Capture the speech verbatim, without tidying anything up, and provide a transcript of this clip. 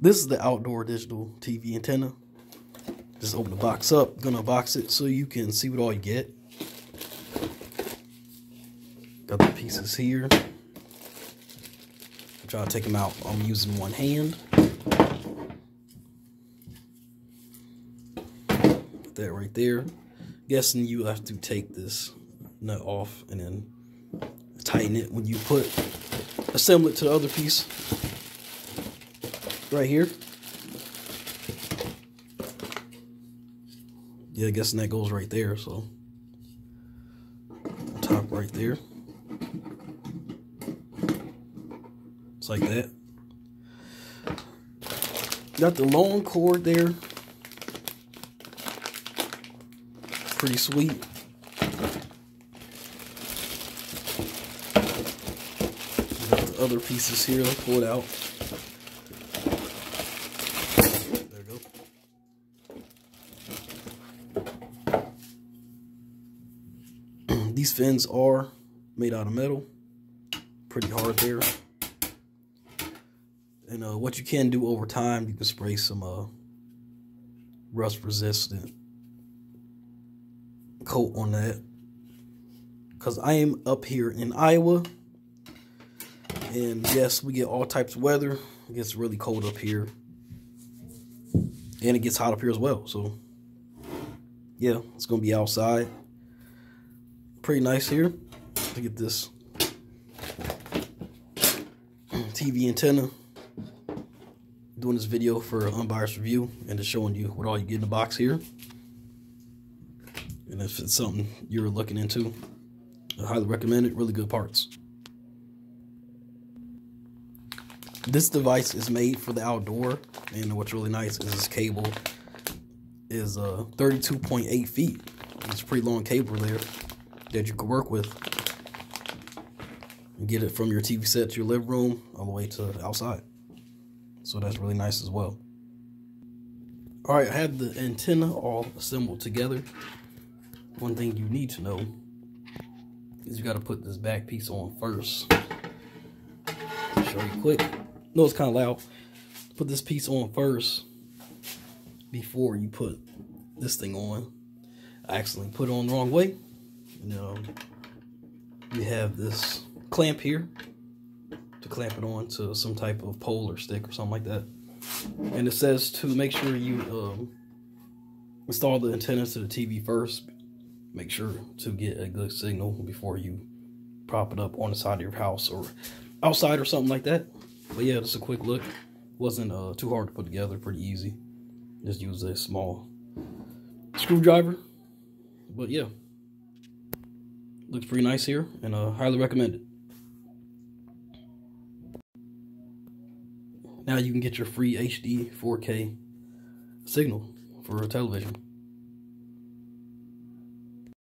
This is the outdoor digital T V antenna. Just open the box up. Gonna box it so you can see what all you get. Got the pieces here. I'm trying to take them out. I'm using one hand. Put that right there. Guessing you have to take this nut off and then tighten it when you put assemble it to the other piece right here. Yeah, guessing that goes right there, so top right there. It's like that. Got the long cord there. Pretty sweet. Got the other pieces here. I'll pull it out. There we go. These fins are made out of metal. Pretty hard there. And uh, what you can do over time, you can spray some uh, rust-resistant coat on that, because I am up here in Iowa, and yes, we get all types of weather. It gets really cold up here, and it gets hot up here as well. So yeah, it's gonna be outside. Pretty nice here. Look at this T V antenna. I'm doing this video for an unbiased review and just showing you what all you get in the box here. And if it's something you're looking into, I highly recommend it. Really good parts. This device is made for the outdoor, and what's really nice is this cable is uh, thirty-two point eight feet. It's a pretty long cable there that you can work with. You get it from your T V set to your living room all the way to outside. So that's really nice as well. All right, I have the antenna all assembled together. One thing you need to know is you got to put this back piece on first. I'll show you quick. No, it's kind of loud. Put this piece on first before you put this thing on. I accidentally put it on the wrong way. And, um, you have this clamp here to clamp it on to some type of pole or stick or something like that. And it says to make sure you um, install the antenna to the T V first. Make sure to get a good signal before you prop it up on the side of your house or outside or something like that. But yeah, just a quick look. Wasn't uh, too hard to put together. Pretty easy. Just use a small screwdriver. But yeah, looks pretty nice here, and uh, highly recommend it. Now you can get your free H D four K signal for a television.